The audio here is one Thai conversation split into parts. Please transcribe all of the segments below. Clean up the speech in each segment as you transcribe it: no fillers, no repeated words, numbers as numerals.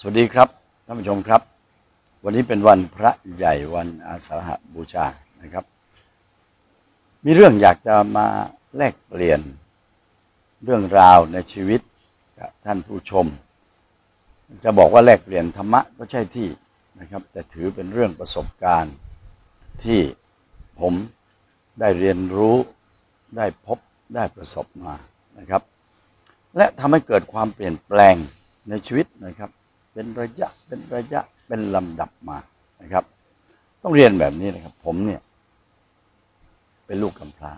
สวัสดีครับท่านผู้ชมครับวันนี้เป็นวันพระใหญ่วันอาสาฬหบูชานะครับมีเรื่องอยากจะมาแลกเปลี่ยนเรื่องราวในชีวิตกับท่านผู้ชมจะบอกว่าแลกเปลี่ยนธรรมะก็ใช่ที่นะครับแต่ถือเป็นเรื่องประสบการณ์ที่ผมได้เรียนรู้ได้พบได้ประสบมานะครับและทำให้เกิดความเปลี่ยนแปลงในชีวิตนะครับเป็นระยะเป็นลำดับมานะครับต้องเรียนแบบนี้นะครับผมเนี่ยเป็นลูกกำพร้า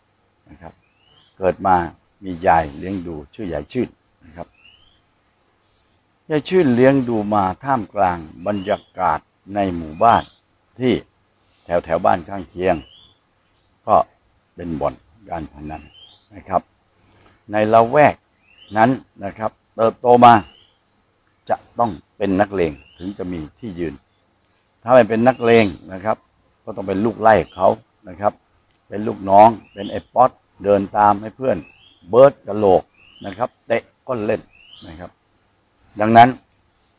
นะครับเกิดมามียายเลี้ยงดูชื่อยายชื่นนะครับยายชื่นเลี้ยงดูมาท่ามกลางบรรยากาศในหมู่บ้านที่แถวบ้านข้างเคียงก็เป็นบ่อนการพนันนะครับในละแวกนั้นนะครับเติบโตมาจะต้องเป็นนักเลงถึงจะมีที่ยืนถ้าไม่เป็นนักเลงนะครับก็ต้องเป็นลูกไล่เขานะครับเป็นลูกน้องเป็นไอ้ป๊อตเดินตามให้เพื่อนเบิร์ดกระโหลกนะครับเตะก็เล่นนะครับดังนั้น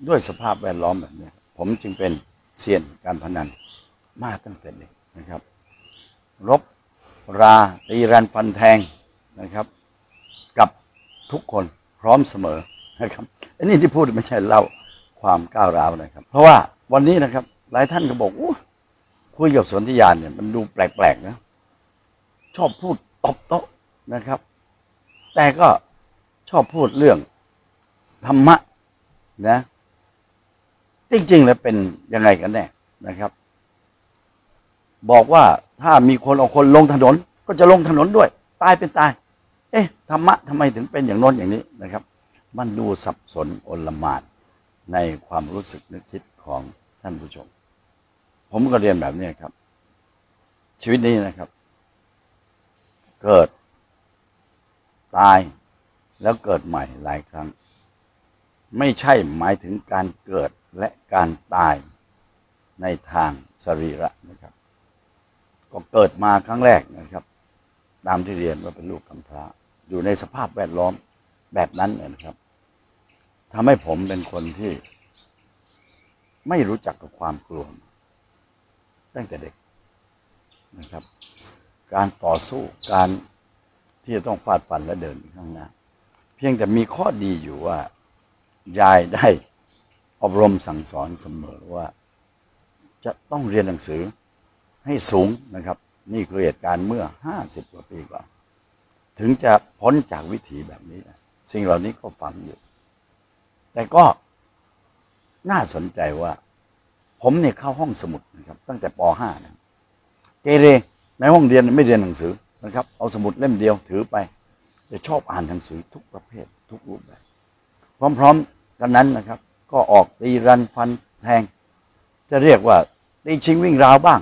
ด้วยสภาพแวดล้อมแบบนี้ผมจึงเป็นเซียนการพนันมาตั้งแต่เด็กนะครับรบราตีรันฟันแทงนะครับกับทุกคนพร้อมเสมอนะครับอันนี้ที่พูดไม่ใช่เล่าความก้าวร้าวนะครับเพราะว่าวันนี้นะครับหลายท่านก็บอกคุยกับสนธิญาณเนี่ยมันดูแปลกๆนะชอบพูดตบโต๊ะนะครับแต่ก็ชอบพูดเรื่องธรรมะนะจริงๆแล้วเป็นยังไงกันแน่นะครับบอกว่าถ้ามีคนเอาคนลงถนนก็จะลงถนนด้วยตายเป็นตายเอ๊ะธรรมะทำไมถึงเป็นอย่างโน้นอย่างนี้นะครับมันดูสับสนโอลหม่านในความรู้สึกนึกคิดของท่านผู้ชมผมก็เรียนแบบนี้ครับชีวิตนี้นะครับเกิดตายแล้วเกิดใหม่หลายครั้งไม่ใช่หมายถึงการเกิดและการตายในทางสรีระนะครับก็เกิดมาครั้งแรกนะครับตามที่เรียนว่าเป็นลูกกำพร้าอยู่ในสภาพแวดล้อมแบบนั้นนะครับทำให้ผมเป็นคนที่ไม่รู้จักกับความกลัวตั้งแต่เด็กนะครับการต่อสู้การที่จะต้องฟาดฟันและเดินข้างหน้าเพียงแต่มีข้อดีอยู่ว่ายายได้อบรมสั่งสอนเสมอว่าจะต้องเรียนหนังสือให้สูงนะครับนี่คือเหตุการณ์เมื่อ50กว่าปีก่อนถึงจะพ้นจากวิถีแบบนี้สิ่งเหล่านี้ก็ฝังอยู่แต่ก็น่าสนใจว่าผมเนี่ยเข้าห้องสมุดนะครับตั้งแต่ป.5 นะเกเรในห้องเรียนไม่เรียนหนังสือนะครับเอาสมุดเล่มเดียวถือไปจะชอบอ่านหนังสือทุกประเภททุกรูปแบบพร้อมๆกันนั้นนะครับก็ออกตีรันฟันแทงจะเรียกว่าตีชิงวิ่งราวบ้าง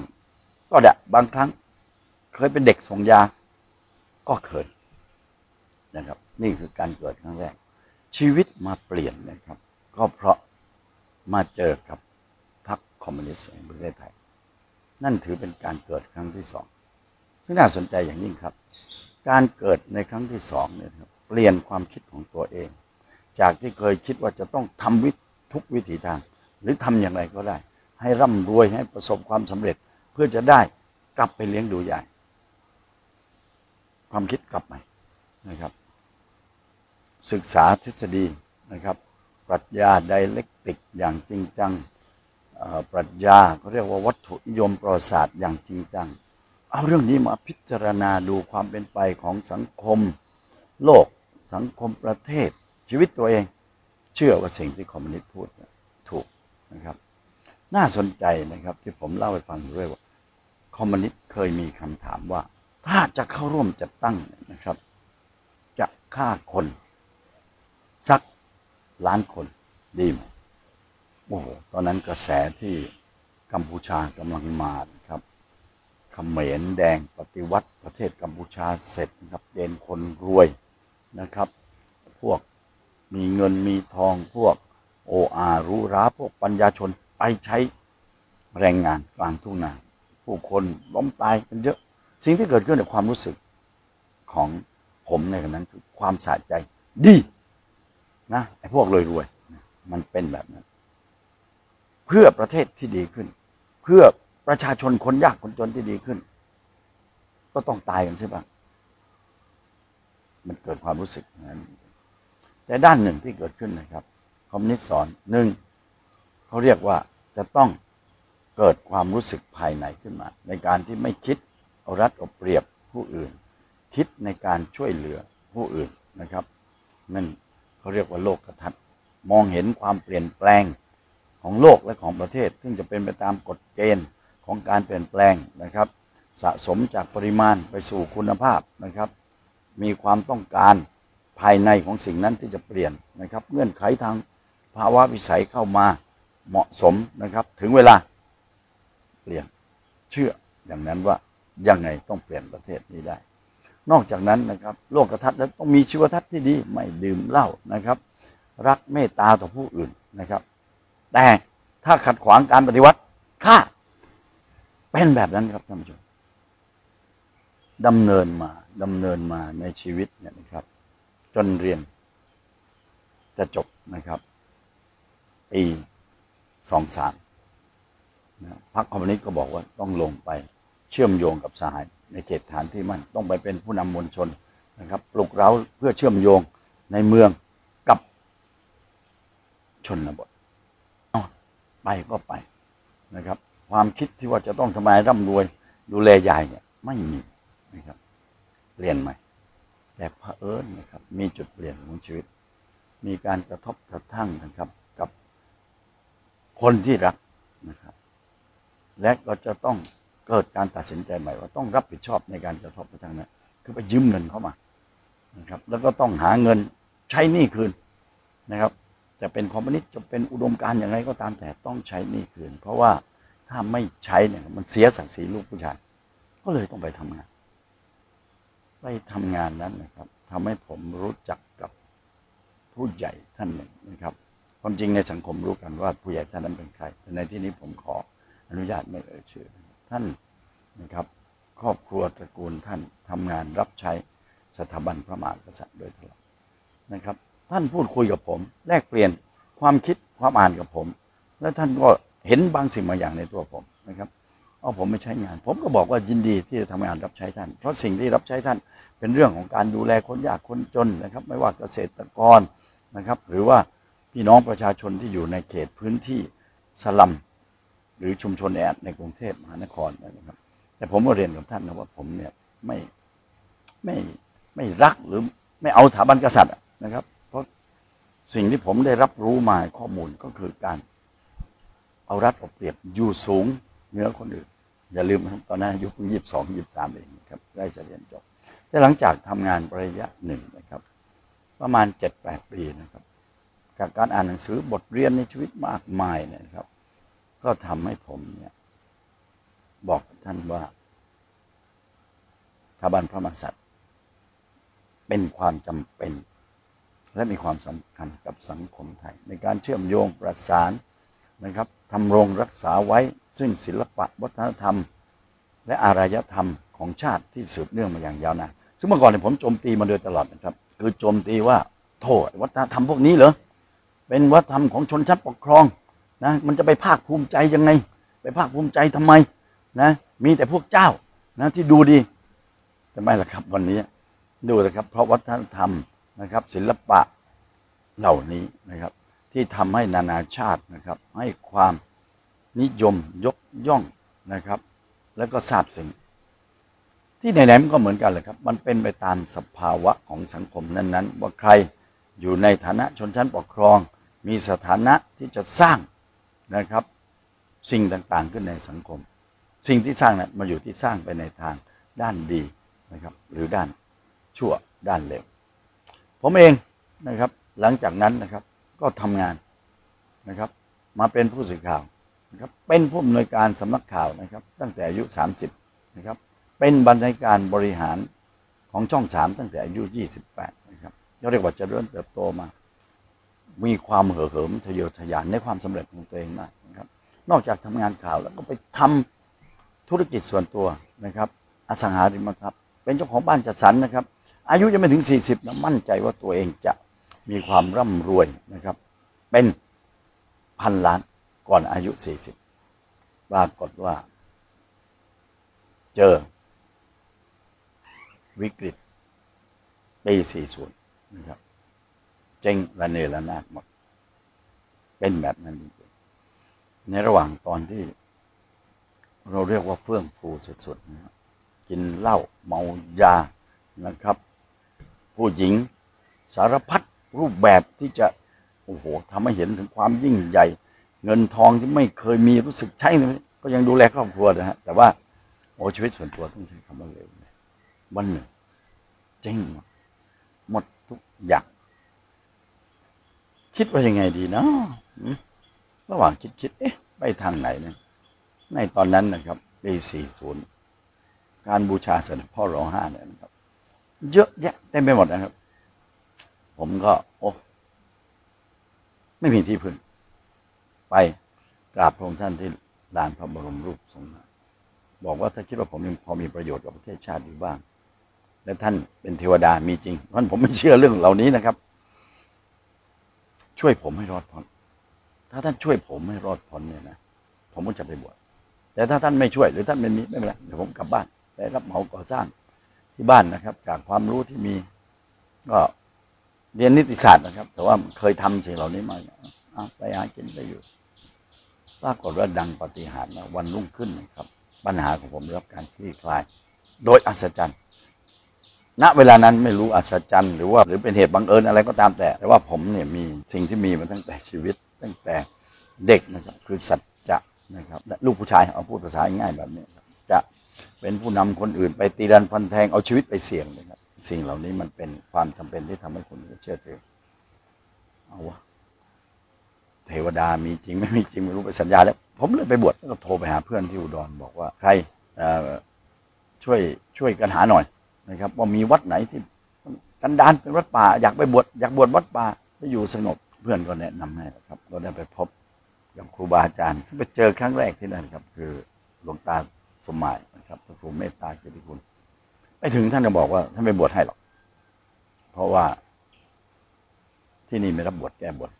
ก็ได้บางครั้งเคยเป็นเด็กส่งยาก็เคยนะครับนี่คือการเกิดครั้งแรกชีวิตมาเปลี่ยนนะครับก็เพราะมาเจอกับพรรคคอมมิวนิสต์แห่งประเทศไทยนั่นถือเป็นการเกิดครั้งที่สองซึ่งน่าสนใจอย่างยิ่งครับการเกิดในครั้งที่สองเนี่ยครับเปลี่ยนความคิดของตัวเองจากที่เคยคิดว่าจะต้องทำทุกวิถีทางหรือทำอย่างไรก็ได้ให้ร่ำรวยให้ประสบความสำเร็จเพื่อจะได้กลับไปเลี้ยงดูยายความคิดกลับใหม่นะครับศึกษาทฤษฎีนะครับปรัชญาไดเล็กติกอย่างจริงจังปรัชญาเขาเรียกว่าวัตถุนิยมประวัติศาสตร์อย่างจริงจังเอาเรื่องนี้มาพิจารณาดูความเป็นไปของสังคมโลกสังคมประเทศชีวิตตัวเองเชื่อว่าสิ่งที่คอมมิวนิสต์พูดถูกนะครับน่าสนใจนะครับที่ผมเล่าให้ฟังด้วยว่าคอมมิวนิสต์เคยมีคำถามว่าถ้าจะเข้าร่วมจัดตั้งนะครับจะฆ่าคนสักล้านคนดีไหมโอ้โหตอนนั้นกระแสที่กัมพูชากำลังมาครับเขมรแดงปฏิวัติประเทศกัมพูชาเสร็จครับเด่นคนรวยนะครับพวกมีเงินมีทองพวกโออารู้ราพวกปัญญาชนไปใช้แรงงานกลางทุ่งนาผู้คนล้มตายกันเยอะสิ่งที่เกิดขึ้นในความรู้สึกของผมในขณะนั้นคือความสะใจดีนะไอ้พวกรวยๆมันเป็นแบบนั้น เพื่อประเทศที่ดีขึ้นเพื่อประชาชนคนยากคนจนที่ดีขึ้นก็ต้องตายกันใช่ปะมันเกิดความรู้สึกนั้นแต่ด้านหนึ่งที่เกิดขึ้นนะครับคอมมิวนิสต์สอนหนึ่งเขาเรียกว่าจะต้องเกิดความรู้สึกภายในขึ้นมาในการที่ไม่คิดเอารัดเอาเปรียบผู้อื่นคิดในการช่วยเหลือผู้อื่นนะครับนั่นเขาเรียกว่าโลกทัศน์มองเห็นความเปลี่ยนแปลงของโลกและของประเทศซึ่งจะเป็นไปตามกฎเกณฑ์ของการเปลี่ยนแปลงนะครับสะสมจากปริมาณไปสู่คุณภาพนะครับมีความต้องการภายในของสิ่งนั้นที่จะเปลี่ยนนะครับเงื่อนไขทางภาวะวิสัยเข้ามาเหมาะสมนะครับถึงเวลาเปลี่ยนเชื่ออย่างนั้นว่ายังไงต้องเปลี่ยนประเทศนี้ได้นอกจากนั้นนะครับโลกทัศน์แล้วต้องมีชีวทัศน์ที่ดีไม่ดื่มเหล้านะครับรักเมตตาต่อผู้อื่นนะครับแต่ถ้าขัดขวางการปฏิวัติฆ่าเป็นแบบนั้นครับท่านผู้ชมดำเนินมาในชีวิตเนี่ยนะครับจนเรียนจะจบนะครับปี23นะพรรคคอมมิวนิสต์ก็บอกว่าต้องลงไปเชื่อมโยงกับสหายในเขตฐานที่มั่นต้องไปเป็นผู้นำมวลชนนะครับปลุกเร้าเพื่อเชื่อมโยงในเมืองกับชนบทไปก็ไปนะครับความคิดที่ว่าจะต้องทำลายร่ำรวยดูแลยายเนี่ยไม่มีนะครับเปลี่ยนใหม่แต่เผอิญนะครับมีจุดเปลี่ยนของชีวิตมีการกระทบกระทั่งนะครับกับคนที่รักนะครับและก็จะต้องเกิดการตัดสินใจใหม่ว่าต้องรับผิดชอบในการกระทบกระทั่งนั้นคือไปยืมเงินเข้ามานะครับแล้วก็ต้องหาเงินใช้หนี้คืนนะครับจะเป็นคอมมิวนิสต์จะเป็นอุดมการณ์อย่างไรก็ตามแต่ต้องใช้หนี้คืนเพราะว่าถ้าไม่ใช้เนี่ยมันเสียศักดิ์ศรีลูกผู้ชายก็เลยต้องไปทำงานนั้นนะครับทำให้ผมรู้จักกับผู้ใหญ่ท่านหนึ่งนะครับความจริงในสังคมรู้กันว่าผู้ใหญ่ท่านนั้นเป็นใครแต่ในที่นี้ผมขออนุญาตไม่เอ่ยชื่อท่านนะครับครอบครัวตระกูลท่านทำงานรับใช้สถาบันพระมหากษัตริย์โดยตลอดนะครับท่านพูดคุยกับผมแลกเปลี่ยนความคิดความอ่านกับผมและท่านก็เห็นบางสิ่งบางอย่างในตัวผมนะครับเอาผมไม่ใช้งานผมก็บอกว่ายินดีที่จะทำงานรับใช้ท่านเพราะสิ่งที่รับใช้ท่านเป็นเรื่องของการดูแลคนยากคนจนนะครับไม่ว่าเกษตรกรนะครับหรือว่าพี่น้องประชาชนที่อยู่ในเขตพื้นที่สลัมหรือชุมชนแออัดในกรุงเทพมหานครนะครับแต่ผมก็เรียนกับท่านนะว่าผมเนี่ยไม่รักหรือไม่เอาสถาบันกษัตริย์นะครับสิ่งที่ผมได้รับรู้มาข้อมูลก็คือการเอารัดเอาเปรียบอยู่สูงเหนือคนอื่นอย่าลืมนะครับตอนนั้นอายุเพิ่ง22-23เองครับได้จะเรียนจบแต่หลังจากทำงานระยะหนึ่งนะครับประมาณ 7-8 ปีนะครับจากการอ่านหนังสือบทเรียนในชีวิตมากมายนะครับก็ทำให้ผมเนี่ยบอกท่านว่าสถาบันพระมหากษัตริย์เป็นความจำเป็นและมีความสำคัญกับสังคมไทยในการเชื่อมโยงประสานนะครับทำรงรักษาไว้ซึ่งศิลปะวัฒนธรรมและอารยธรรมของชาติที่สืบเนื่องมาอย่างยาวนานซึ่งเมื่อก่อนเนี่ยผมโจมตีมาโดยตลอดนะครับคือโจมตีว่าโทษวัฒนธรรมพวกนี้เหรอเป็นวัฒนธรรมของชนชั้นปกครองนะมันจะไปภาคภูมิใจยังไงไปภาคภูมิใจทำไมนะมีแต่พวกเจ้านะที่ดูดีแต่ไม่ละครับวันนี้ดูนะครับเพราะวัฒนธรรมนะครับศิลปะเหล่านี้นะครับที่ทำให้นานาชาตินะครับให้ความนิยมยกย่องนะครับแล้วก็ซาบซึ้งที่ไหนๆมันก็เหมือนกันแหละครับมันเป็นไปตามสภาวะของสังคมนั้นๆว่าใครอยู่ในฐานะชนชั้นปกครองมีสถานะที่จะสร้างนะครับสิ่งต่างๆขึ้นในสังคมสิ่งที่สร้างนั้นมาอยู่ที่สร้างไปในทางด้านดีนะครับหรือด้านชั่วด้านเลวผมเองนะครับหลังจากนั้นนะครับก็ทำงานนะครับมาเป็นผู้สื่อข่าวนะครับเป็นผู้อำนวยการสำนักข่าวนะครับตั้งแต่อายุ30นะครับเป็นบรรณาธิการบริหารของช่อง3ตั้งแต่อายุ28นะครับก็เรียกว่าจะเริ่มเติบโตมามีความเห่อเหิมทะเยอทะยานในความสำเร็จของตัวเองมากนะครับนอกจากทำงานข่าวแล้วก็ไปทำธุรกิจส่วนตัวนะครับอสังหาริมทรัพย์เป็นเจ้าของบ้านจัดสรรนะครับอายุยังไม่ถึง40นะมั่นใจว่าตัวเองจะมีความร่ำรวยนะครับเป็นพันล้าน ก่อนอายุ40ปรากฏว่าเจอวิกฤตปี40นะครับเจ๊งระเนระนาดหมดเป็นแบบนั้นจริงๆในระหว่างตอนที่เราเรียกว่าเฟื่องฟูสุดๆนะครับกินเหล้าเมายานะครับผู้หญิงสารพัดรูปแบบที่จะโอ้โหทำให้เห็นถึงความยิ่งใหญ่เงินทองที่ไม่เคยมีรู้สึกใช่ไหมก็ยังดูแลครอบครัวนะฮะแต่ว่าโอ้ชีวิตส่วนตัวต้องใช้คำว่าเลวนะวันหนึ่งเจ๊งหมดทุกอย่างคิดว่ายังไงดีเนาะระหว่างคิดเอ๊ะไปทางไหนเนี่ยในตอนนั้นนะครับปี40การบูชาเสด็จพ่อรอห้าเนี่ยนะครับเยอะแยะเต็มไปหมดนะครับผมก็โอ้ไม่มีที่พึ่งไปกราบพระองค์ท่านที่ลานพระบรมรูปทรงม้าบอกว่าถ้าคิดว่าผมยังพอมีประโยชน์กับประเทศชาติอยู่บ้างและท่านเป็นเทวดามีจริงท่านผมไม่เชื่อเรื่องเหล่านี้นะครับช่วยผมให้รอดพ้นถ้าท่านช่วยผมให้รอดพ้นเนี่ยนะผมก็จะไปบวชแต่ถ้าท่านไม่ช่วยหรือท่านไม่มีไม่เป็นไรเดี๋ยวผมกลับบ้านไปรับเหมาก่อสร้างที่บ้านนะครับจากความรู้ที่มีก็เรียนนิติศาสตร์นะครับแต่ว่าเคยทำสิ่งเหล่านี้มาไปหากินไปอยู่ปรากฏว่าดังปาฏิหาริย์นะวันรุ่งขึ้นนะครับปัญหาของผมได้รับการคลี่คลายโดยอัศจรรย์ณเวลานั้นไม่รู้อัศจรรย์หรือเป็นเหตุบังเอิญอะไรก็ตามแต่ว่าผมเนี่ยมีสิ่งที่มีมาตั้งแต่ชีวิตตั้งแต่เด็กนะครับคือสัจจะนะครับและลูกผู้ชายเอาพูดภาษาง่ายแบบนี้จะเป็นผู้นำคนอื่นไปตีดันฟันแทงเอาชีวิตไปเสี่ยงนะครับสิ่งเหล่านี้มันเป็นความจำเป็นที่ทำให้คนเชื่อถือเอาวะเทวดามีจริงไม่มีจริงไม่รู้ไปสัญญาแล้วผมเลยไปบวชแล้วก็โทรไปหาเพื่อนที่อุดรบอกว่าใครช่วยกันหาหน่อยนะครับว่ามีวัดไหนที่กันดานเป็นวัดป่าอยากไปบวชอยากบวชวัดป่าไปอยู่สงบเพื่อนก็แนะนำให้ครับเราได้ไปพบกับครูบาอาจารย์ซึ่งไปเจอครั้งแรกที่นั่นครับคือหลวงตาสมหมายนะครับพระครูเมตตาเกียรติคุณไปถึงท่านก็บอกว่าท่านไม่บวชให้หรอกเพราะว่าที่นี่ไม่รับบวชแก้บวช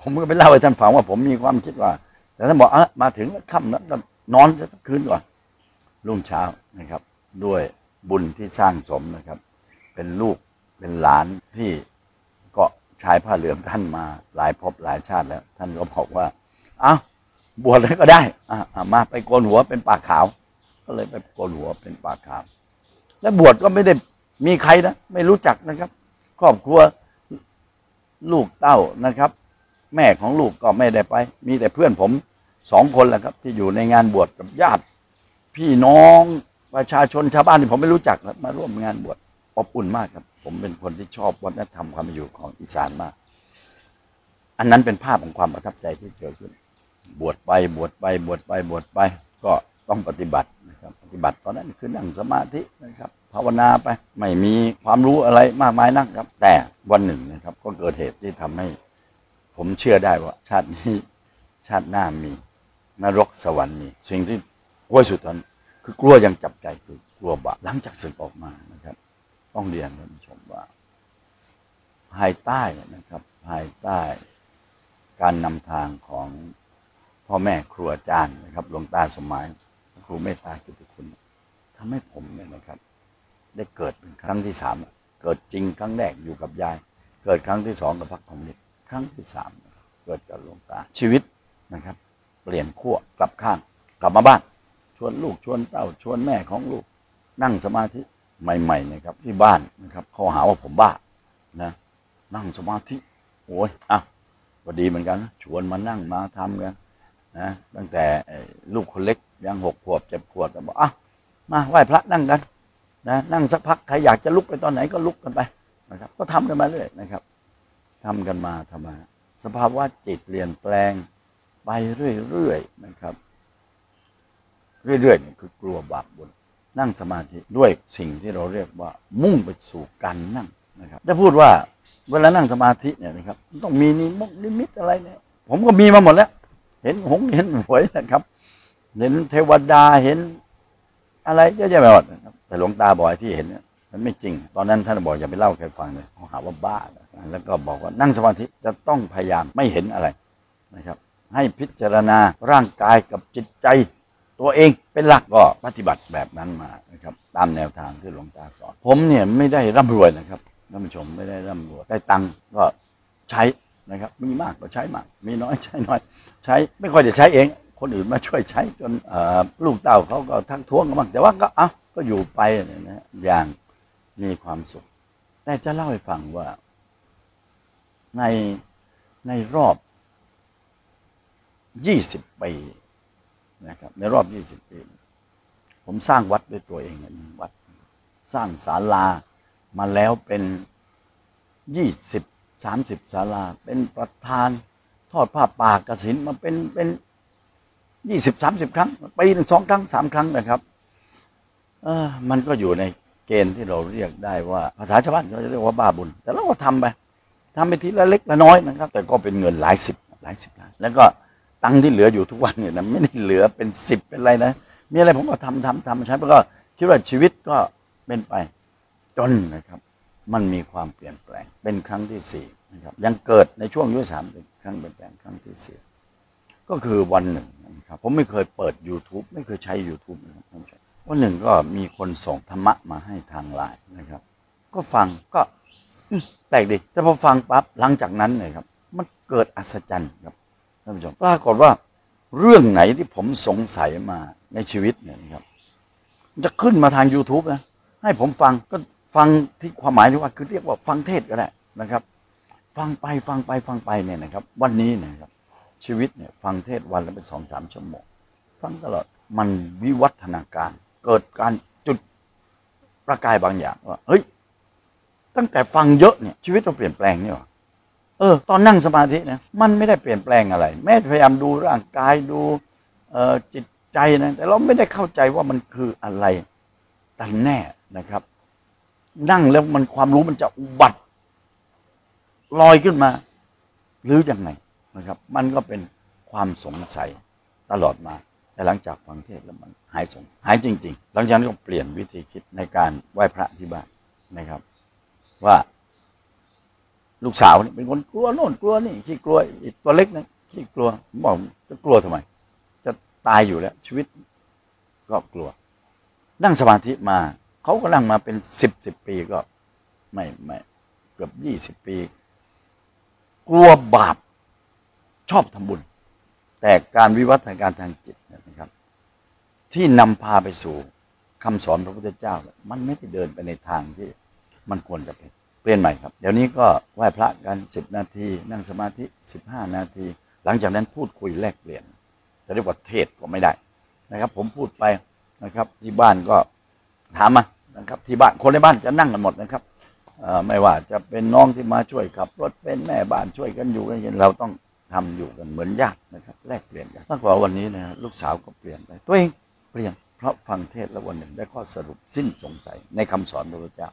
ผมก็ไปเล่าให้ท่านฟังว่าผมมีความคิดว่าแต่ท่านบอกมาถึงค่ำแล้วนอนสักคืนก่อนรุ่งเช้านะครับด้วยบุญที่สร้างสมนะครับเป็นลูกเป็นหลานที่เกาะชายผ้าเหลืองท่านมาหลายภพหลายชาติแล้วท่านก็บอกว่าเอ้าบวชเลยก็ได้มาไปโกนหัวเป็นปากขาวก็เลยไปโกนหัวเป็นปากขาวและบวชก็ไม่ได้มีใครนะไม่รู้จักนะครับครอบครัวลูกเต้านะครับแม่ของลูกก็ไม่ได้ไปมีแต่เพื่อนผม2 คนแหละครับที่อยู่ในงานบวชกับญาติพี่น้องประชาชนชาวบ้านที่ผมไม่รู้จักมาร่วมงานบวชอบอุ่นมากครับผมเป็นคนที่ชอบวัฒนธรรมความอยู่ของอีสานมากอันนั้นเป็นภาพของความประทับใจที่เกิดขึ้นบวชไปบวชไปบวชไปบวชไปก็ต้องปฏิบัตินะครับปฏิบัติตอนนั้นคือนั่งสมาธินะครับภาวนาไปไม่มีความรู้อะไรมากมายนักครับแต่วันหนึ่งนะครับก็เกิดเหตุที่ทำให้ผมเชื่อได้ว่าชาตินี้ชาติหน้ามีนรกสวรรค์มีสิ่งที่กลัวสุดตอนคือกลัวยังจับใจคือกลัวบาปหลังจากศึกออกมานะครับต้องเรียนท่านผู้ชมว่าภายใต้นะครับภายใต้การนำทางของพ่อแม่ครูอาจารย์นะครับหลวงตาสมหมายครูเมตตาเกียรติคุณทำให้ผมเนี่ยนะครับได้เกิดเป็นครั้งที่3เกิดจริงครั้งแรกอยู่กับยายเกิดครั้งที่2กับพรรคคอมมิวนิสต์ครั้งที่3เกิดกับหลวงตาชีวิตนะครับเปลี่ยนขั้วกลับข้างกลับมาบ้านชวนลูกชวนเต้าชวนแม่ของลูกนั่งสมาธิใหม่ๆนะครับที่บ้านนะครับเขาหาว่าผมบ้านะนั่งสมาธิโอ้ยอ่ะพอดีเหมือนกันชวนมานั่งมาทำกันนะตั้งแต่ลูกคนเล็กยัง6 ขวบ7 ขวบก็บอกอ่ะมาไหว้พระนั่งกันนะนั่งสักพักใครอยากจะลุกไปตอนไหนก็ลุกกันไปนะครับก็ทำกันมาเรื่อยนะครับทำกันมาทำมาสภาวะจิตเปลี่ยนแปลงไปเรื่อยๆนะครับเรื่อยๆนี่คือกลัวบาปบุญนั่งสมาธิด้วยสิ่งที่เราเรียกว่ามุ่งไปสู่การนั่งนะครับได้พูดว่าเวลานั่งสมาธิเนี่ยนะครับต้องมีนิมุกนิมิตอะไรเนี่ยผมก็มีมาหมดแล้วเห็นหงเห็นหวยนะครับเห็นเทวดาเห็นอะไรเยอะแยะไปหมดนะครับแต่หลวงตาบอกที่เห็นเนี่ยมันไม่จริงตอนนั้นท่านบอกอย่าไปเล่าใครฟังเลยเขาหาว่าบ้าแล้วก็บอกว่านั่งสมาธิจะต้องพยายามไม่เห็นอะไรนะครับ ให้พิจารณาร่างกายกับจิตใจตัวเองเป็นหลักก็ปฏิบัติแบบนั้นมานะครับตามแนวทางที่หลวงตาสอนผมเนี่ยไม่ได้ร่ำรวยนะครับท่านผู้ชมไม่ได้ร่ำรวยได้ตังค์ก็ใช้นะครับมีมากก็ใช้มากมีน้อยใช้น้อยใช้ไม่ค่อยจะใช้เองคนอื่นมาช่วยใช้จนลูกเต่าเขาก็ทักท้วงกันบ้างแต่ว่าก็เอ้าก็อยู่ไปนะอย่างมีความสุขแต่จะเล่าให้ฟังว่าในรอบ20ปีนะครับในรอบ20ปีผมสร้างวัดด้วยตัวเองหนึ่งวัดสร้างศาลามาแล้วเป็น20-30ศาลาเป็นประธานทอดผ้าป่ากฐินมาเป็น20-30ครั้งปีหนึ่ง2ครั้ง3ครั้งนะครับมันก็อยู่ในเกณฑ์ที่เราเรียกได้ว่าภาษาชาวบ้านเขาจะเรียกว่าบ้าบุญแต่เราก็ทำไปทีละเล็กละน้อยนะครับแต่ก็เป็นเงินหลายสิบล้านแล้วก็ตังที่เหลืออยู่ทุกวันเนี่ยนะไม่ได้เหลือเป็น10เป็นอะไรนะมีอะไรผมก็ทำใช้แล้วก็คิดว่าชีวิตก็เป็นไปจนนะครับมันมีความเปลี่ยนแปลงเป็นครั้งที่4นะครับยังเกิดในช่วงอายุ30เป็นครั้งเปลี่ยนแปลงครั้งที่4ก็คือวันหนึ่งนะครับผมไม่เคยเปิด YouTube ไม่เคยใช้ YouTube นะครับวันหนึ่งก็มีคนส่งธรรมะมาให้ทางไลน์นะครับก็ฟังก็แปลกดิแต่พอฟังปั๊บหลังจากนั้นเนี่ยครับมันเกิดอัศจรรย์ครับท่านผู้ชมปรากฏว่าเรื่องไหนที่ผมสงสัยมาในชีวิตเนี่ยนะครับจะขึ้นมาทาง YouTube นะให้ผมฟังก็ฟังที่ความหมายที่ว่าคือเรียกว่าฟังเทศก็ได้นะครับฟังไปเนี่ยนะครับวันนี้นะครับชีวิตเนี่ยฟังเทศวันละเป็น 2-3 ชั่วโมงฟังตลอดมันวิวัฒนาการเกิดการจุดประกายบางอย่างว่าเฮ้ยตั้งแต่ฟังเยอะเนี่ยชีวิตเราเปลี่ยนแปลงนี่หว่าตอนนั่งสมาธินะมันไม่ได้เปลี่ยนแปลงอะไรแม้พยายามดูร่างกายดูจิตใจนะแต่เราไม่ได้เข้าใจว่ามันคืออะไรกันแน่นะครับนั่งแล้วมันความรู้มันจะอุบัติลอยขึ้นมาหรือยังไงนะครับมันก็เป็นความสงสัยตลอดมาแต่หลังจากฟังเทศแล้วมันหายสงสัยหายจริงๆหลังจากนั้นก็เปลี่ยนวิธีคิดในการไหว้พระที่บ้านนะครับว่าลูกสาวเป็นคนกลัวโน่นกลัวนี่ขี้กลัวอีกตัวเล็กนะขี้กลัวบอกจะกลัวทำไมจะตายอยู่แล้วชีวิตก็กลัวนั่งสมาธิมาเขาก็นั่งมาเป็นสิบปีก็ไม่เกือบ20ปีกลัวบาปชอบทำบุญแต่การวิวัฒนาการทางจิตนะครับที่นำพาไปสู่คำสอนพระพุทธเจ้ามันไม่ได้เดินไปในทางที่มันควรจะเป็นเปลี่ยนใหม่ครับเดี๋ยวนี้ก็ไหว้พระกัน10นาทีนั่งสมาธิ15นาทีหลังจากนั้นพูดคุยแลกเปลี่ยนจะเรียกว่าเทศก็ไม่ได้นะครับผมพูดไปนะครับที่บ้านก็ถามมานะครับที่บ้านคนในบ้านจะนั่งกันหมดนะครับไม่ว่าจะเป็นน้องที่มาช่วยขับรถเป็นแม่บ้านช่วยกันอยู่กันเราต้องทำอยู่กันเหมือนญาตินะครับแลกเปลี่ยนกันมากกว่าวันนี้นะลูกสาวก็เปลี่ยนไปตัวเองเปลี่ยนเพราะฟังเทศแล้ววันหนึ่งได้ข้อสรุปสิ้นสงสัยในคำสอนพระพุทธเจ้า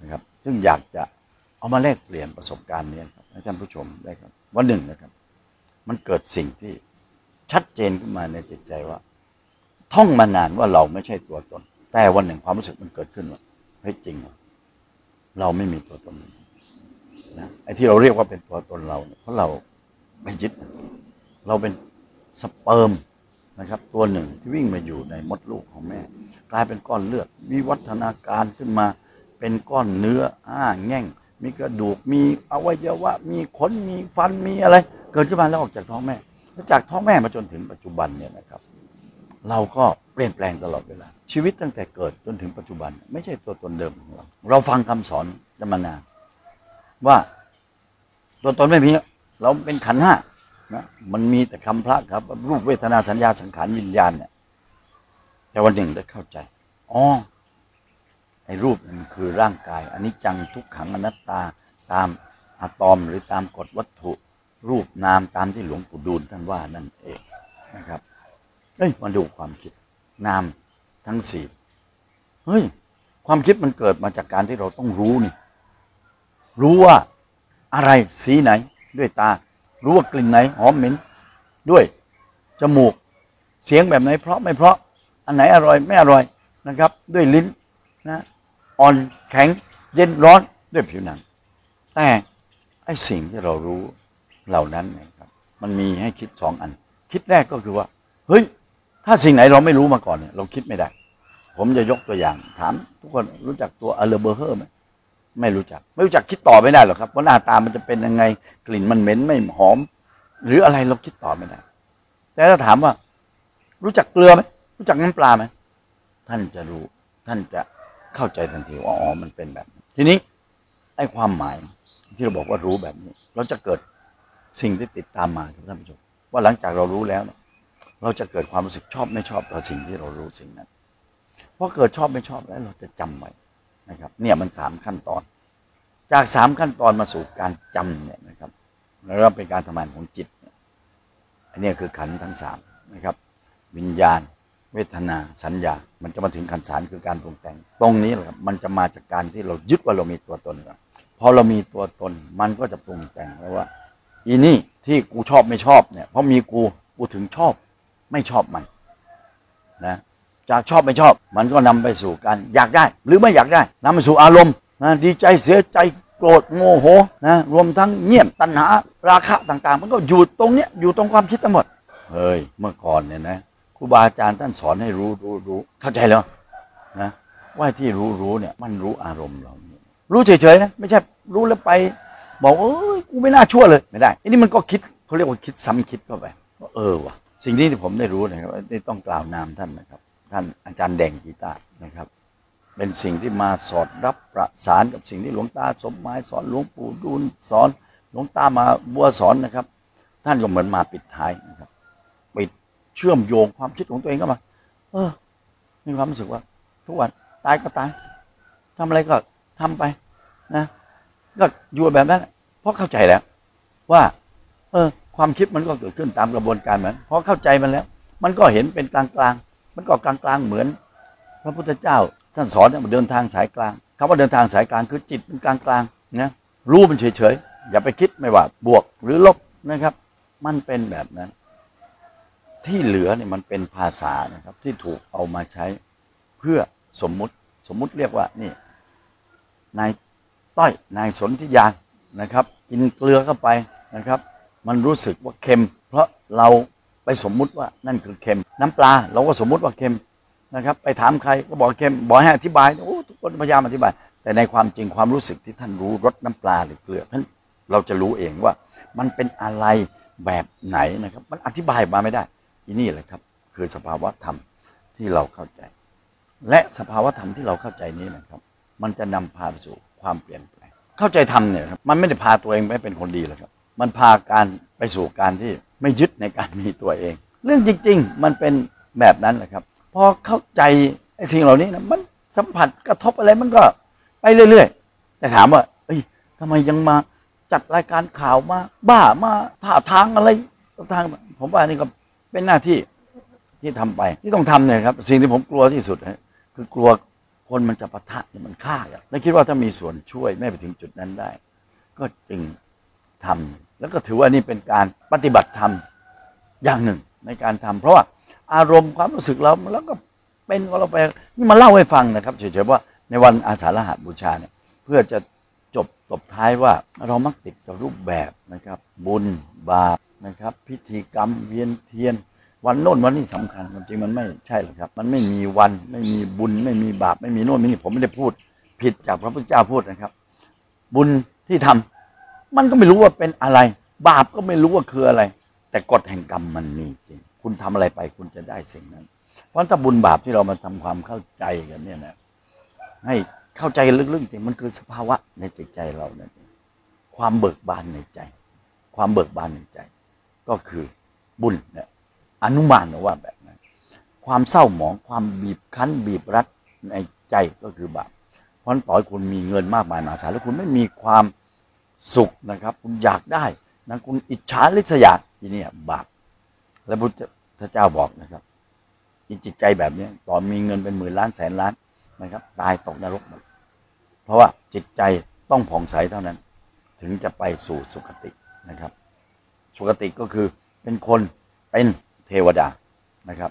นะครับซึ่งอยากจะเอามาแลกเปลี่ยนประสบการณ์นี้ครับท่านผู้ชมได้ครับวันหนึ่งนะครับมันเกิดสิ่งที่ชัดเจนขึ้นมาในจิตใจว่าท่องมานานว่าเราไม่ใช่ตัวตนแต่วันหนึ่งความรู้สึกมันเกิดขึ้นว่าเฮ้ยจริงเราไม่มีตัวตนนะไอ้ที่เราเรียกว่าเป็นตัวตนเราเพราะเราไม่ยึดเราเป็นสเปิร์มนะครับตัวหนึ่งที่วิ่งมาอยู่ในมดลูกของแม่กลายเป็นก้อนเลือดวิวัฒนาการขึ้นมาเป็นก้อนเนื้อแง่งมีกระดูกมีอวัยวะมีขนมีฟันมีอะไรเกิดขึ้นมาแล้วออกจากท้องแม่แล้วจากท้องแม่มาจนถึงปัจจุบันเนี่ยนะครับเราก็เปลี่ยนแปลงตลอดเวลาชีวิตตั้งแต่เกิดจนถึงปัจจุบันไม่ใช่ตัวตนเดิมของเราเราฟังคำสอนธรรมนาว่าตัวตนไม่มีเราเป็นขันธ์ 5นะมันมีแต่คำพระครับรูปเวทนาสัญญาสังขารวิญญาณเนี่ยแต่วันหนึ่งได้เข้าใจอ๋อไอ้รูปมันคือร่างกายอนิจจังทุกขังอนัตตาตามอะตอมหรือตามกฎวัตถุรูปนามตามที่หลวงปู่ดูลท่านว่านั่นเองนะครับเฮ้ยมาดูความคิดนามทั้ง4เฮ้ยความคิดมันเกิดมาจากการที่เราต้องรู้นี่รู้ว่าอะไรสีไหนด้วยตารู้ว่ากลิ่นไหนหอมเหม็นด้วยจมูกเสียงแบบไหนเพราะไม่เพราะอันไหนอร่อยไม่อร่อยนะครับด้วยลิ้นนะอ่อนแข็งเย็นร้อนด้วยผิวหนังแต่ไอ้สิ่งที่เรารู้เหล่านั้นนะครับ มันมีให้คิดสองอันคิดแรกก็คือว่าเฮ้ยถ้าสิ่งไหนเราไม่รู้มาก่อนเนี่ยเราคิดไม่ได้ผมจะยกตัวอย่างถามทุกคนรู้จักตัวอัลเลอร์เบอร์เฮอร์ไหมไม่รู้จักคิดต่อไม่ได้หรอกครับว่าหน้าตามันจะเป็นยังไงกลิ่นมันเหม็นไม่หอมหรืออะไรเราคิดต่อไม่ได้แต่ถ้าถามว่ารู้จักเกลือไหมรู้จักน้ำปลาไหมท่านจะรู้ท่านจะเข้าใจทันทีว่าอ๋อมันเป็นแบบนี้ทีนี้ไอ้ความหมายที่เราบอกว่ารู้แบบนี้เราจะเกิดสิ่งที่ติดตามมาท่านผู้ชมว่าหลังจากเรารู้แล้วเราจะเกิดความรู้สึกชอบไม่ชอบต่อสิ่งที่เรารู้สิ่งนั้นเพราะเกิดชอบไม่ชอบแล้วเราจะจำไว้นะครับเนี่ยมัน3ขั้นตอนจาก3ขั้นตอนมาสู่การจำเนี่ยนะครับแล้วก็เป็นการทำงานของจิตอันนี้คือขันธ์ทั้ง3นะครับวิญญาณเวทนาสัญญามันจะมาถึงขันธ์3คือการปรุงแต่งตรงนี้แหละครับมันจะมาจากการที่เรายึดว่าเรามีตัวตนครับพอเรามีตัวตนมันก็จะปรุงแต่งแล้วว่าอีนี่ที่กูชอบไม่ชอบเนี่ยเพราะมีกูถึงชอบไม่ชอบมันนะจากชอบไม่ชอบมันก็นำไปสู่การอยากได้หรือไม่อยากได้นำไปสู่อารมณ์นะดีใจเสียใจโกรธโมโหนะรวมทั้งเงียบตัณหาราคะต่างๆมันก็อยู่ตรงเนี้ยอยู่ตรงความคิดทั้งหมดเฮ้ยเมื่อก่อนเนี่ยนะครูบาอาจารย์ท่านสอนให้รู้เข้าใจแล้วนะว่าที่รู้เนี่ยมันรู้อารมณ์เรารู้เฉยๆนะไม่ใช่รู้แล้วไปบอกเอ้ยกูไม่น่าชั่วเลยไม่ได้อันนี้มันก็คิดเขาเรียกว่าคิดซ้ำคิดเข้าไปเออว่ะสิ่งนี้ที่ผมได้รู้นะครับนี่ต้องกล่าวนามท่านนะครับท่านอาจารย์แดงกีตาร์นะครับเป็นสิ่งที่มาสอดรับประสานกับสิ่งที่หลวงตาสมหมายสอนหลวงปู่ดูลสอนหลวงตามาบัวสอนนะครับท่านก็เหมือนมาปิดท้ายนะครับปิดเชื่อมโยงความคิดของตัวเองเข้ามามีความรู้สึกว่าทุกวันตายก็ตายทำอะไรก็ทำไปนะก็อยู่แบบนั้นเพราะเข้าใจแล้วว่าความคิดมันก็เกิดขึ้นตามกระบวนการเหมือนพอเข้าใจมันแล้วมันก็เห็นเป็นกลางๆมันก็กลางๆเหมือนพระพุทธเจ้าท่านสอนเดินทางสายกลางคำว่าเดินทางสายกลางคือจิตเป็นกลางๆนะรู้มันเฉยๆอย่าไปคิดไม่ว่าบวกหรือลบนะครับมันเป็นแบบนั้นที่เหลือเนี่ยมันเป็นภาษานะครับที่ถูกเอามาใช้เพื่อสมมุติเรียกว่านี่นายต้อยนายสนธิยานะครับกินเกลือเข้าไปนะครับมันรู้สึกว่าเค็มเพราะเราไปสมมุติว่านั่นคือเค็มน้ำปลาเราก็สมมุติว่าเค็มนะครับไปถามใครก็บอกเค็มบอกให้อธิบายโอ้ทุกคนพยายามอธิบายแต่ในความจริงความรู้สึกที่ท่านรู้รสน้ำปลาหรือเกลือท่านเราจะรู้เองว่ามันเป็นอะไรแบบไหนนะครับมันอธิบายมาไม่ได้อีนี่แหละครับคือสภาวะธรรมที่เราเข้าใจและสภาวะธรรมที่เราเข้าใจนี้นะครับมันจะนำพาไปสู่ความเปลี่ยนแปลงเข้าใจธรรมเนี่ยครับมันไม่ได้พาตัวเองไปเป็นคนดีหรอกครับมันพาการไปสู่การที่ไม่ยึดในการมีตัวเองเรื่องจริงๆมันเป็นแบบนั้นแหละครับพอเข้าใจไอ้สิ่งเหล่านี้นะมันสัมผัสกระทบอะไรมันก็ไปเรื่อยๆแต่ถามว่าเอ้ยทำไมยังมาจัดรายการข่าวมาบ้ามาท่าทางอะไรทางผมว่านี่ก็เป็นหน้าที่ที่ทำไปที่ต้องทำเนี่ยครับสิ่งที่ผมกลัวที่สุดนะคือกลัวคนมันจะปะทะมันฆ่ากันและคิดว่าถ้ามีส่วนช่วยไม่ไปถึงจุดนั้นได้ก็จึงทำแล้วก็ถือว่านี่เป็นการปฏิบัติธรรมอย่างหนึ่งในการทำเพราะว่าอารมณ์ความรู้สึกเราแล้วก็เป็นของเราไปนี่มาเล่าให้ฟังนะครับเฉยๆว่าในวันอาสาฬหบูชาเนี่ยเพื่อจะจบท้ายว่าเรามักติดกับรูปแบบนะครับบุญบาปนะครับพิธีกรรมเวียนเทียนวันโน่นวันนี้สำคัญจริงมันไม่ใช่หรอกครับมันไม่มีวันไม่มีบุญไม่มีบาปไม่มีโน่นไม่มีผมไม่ได้พูดผิดจากพระพุทธเจ้าพูดนะครับบุญที่ทำมันก็ไม่รู้ว่าเป็นอะไรบาปก็ไม่รู้ว่าคืออะไรแต่กฎแห่งกรรมมันมีจริงคุณทำอะไรไปคุณจะได้สิ่งนั้นเพราะถ้าบุญบาปที่เรามาทำความเข้าใจกันเนี่ยนะให้เข้าใจลึกๆจริงมันคือสภาวะในจิตใจเราเนี่ยความเบิกบานในใจความเบิกบานในใจก็คือบุญเนี่ยอนุมานว่าแบบนั้นความเศร้าหมองความบีบคั้นบีบรัดในใจก็คือบาปเพราะต่อให้คุณมีเงินมากมายมหาศาลแล้วคุณไม่มีความสุขนะครับคุณอยากได้นะคุณอิจฉาริษยาทีนี้บาปและพุทธเจ้าบอกนะครับจิตใจแบบนี้ต่อมีเงินเป็นหมื่นล้านแสนล้านนะครับตายตกนรกหมดเพราะว่าจิตใจต้องผ่องใสเท่านั้นถึงจะไปสู่สุคตินะครับสุคติก็คือเป็นคนเป็นเทวดานะครับ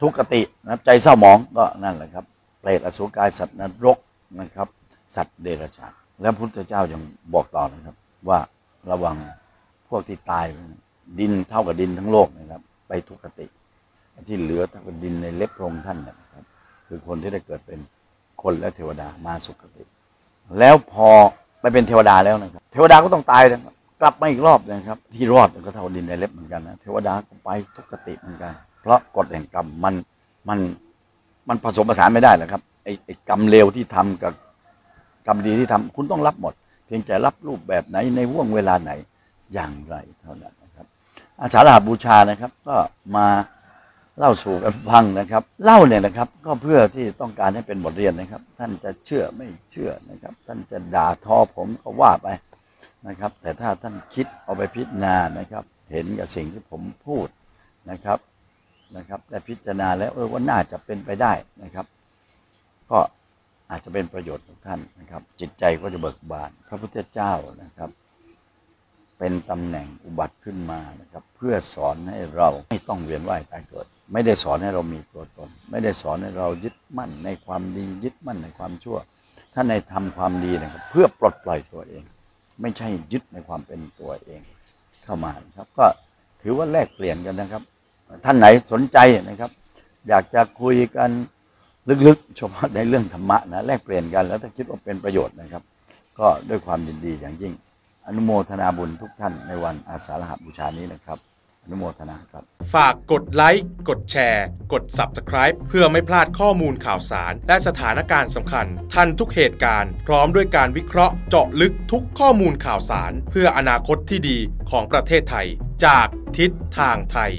ทุกขตินะใจเศร้าหมองก็นั่นแหละครับเปรตอสุรกายสัตว์นรกนะครับสัตว์เดรัจฉานและพุทธเจ้ายังบอกต่อนะครับว่าระวังพวกที่ตาย ดินเท่ากับดินทั้งโลกนะครับไปทุกขติที่เหลือเท่ากับดินในเล็บพระองค์ท่านนะครับคือคนที่ได้เกิดเป็นคนและเทวดามาสุคติแล้วพอไปเป็นเทวดาแล้วนะครับเทวดาก็ต้องตายนะครับกลับมาอีกรอบนะครับที่รอดก็เท่าดินในเล็บเหมือนกันนะเทวดาก็ไปทุกขติเหมือนกันเพราะกฎแห่งกรรมมันผสมผสานไม่ได้หรอกครับไอ้กรรมเลวที่ทำกับกรรมดีที่ทำคุณต้องรับหมดเพียงแต่รับรูปแบบไหนในห่วงเวลาไหนอย่างไรเท่านั้นนะครับอาสาฬหบูชานะครับก็มาเล่าสู่กันฟังนะครับเล่าเนี่ยนะครับก็เพื่อที่ต้องการให้เป็นบทเรียนนะครับท่านจะเชื่อไม่เชื่อนะครับท่านจะด่าทอผมก็ว่าไปนะครับแต่ถ้าท่านคิดเอาไปพิจารณานะครับเห็นกับสิ่งที่ผมพูดนะครับและพิจารณาแล้วว่าน่าจะเป็นไปได้นะครับก็อาจจะเป็นประโยชน์ของท่านนะครับจิตใจก็จะเบิกบานพระพุทธเจ้านะครับเป็นตำแหน่งอุบัติขึ้นมานะครับเพื่อสอนให้เราไม่ต้องเวียนว่ายตายเกิดไม่ได้สอนให้เรามีตัวตนไม่ได้สอนให้เรายึดมั่นในความดียึดมั่นในความชั่วท่านในทำความดีนะครับเพื่อปลดปล่อยตัวเองไม่ใช่ยึดในความเป็นตัวเองเข้ามาครับก็ถือว่าแลกเปลี่ยนกันนะครับท่านไหนสนใจนะครับอยากจะคุยกันลึกๆเฉพาะในเรื่องธรรมะนะแลกเปลี่ยนกันแล้วถ้าคิดว่าเป็นประโยชน์นะครับก็ด้วยความยินดีอย่างยิ่งอนุโมทนาบุญทุกท่านในวันอาสาฬหบูชานี้นะครับอนุโมทนาครับฝากกดไลค์กดแชร์กด Subscribe เพื่อไม่พลาดข้อมูลข่าวสารและสถานการณ์สำคัญทันทุกเหตุการณ์พร้อมด้วยการวิเคราะห์เจาะลึกทุกข้อมูลข่าวสารเพื่ออนาคตที่ดีของประเทศไทยจากทิศทางไทย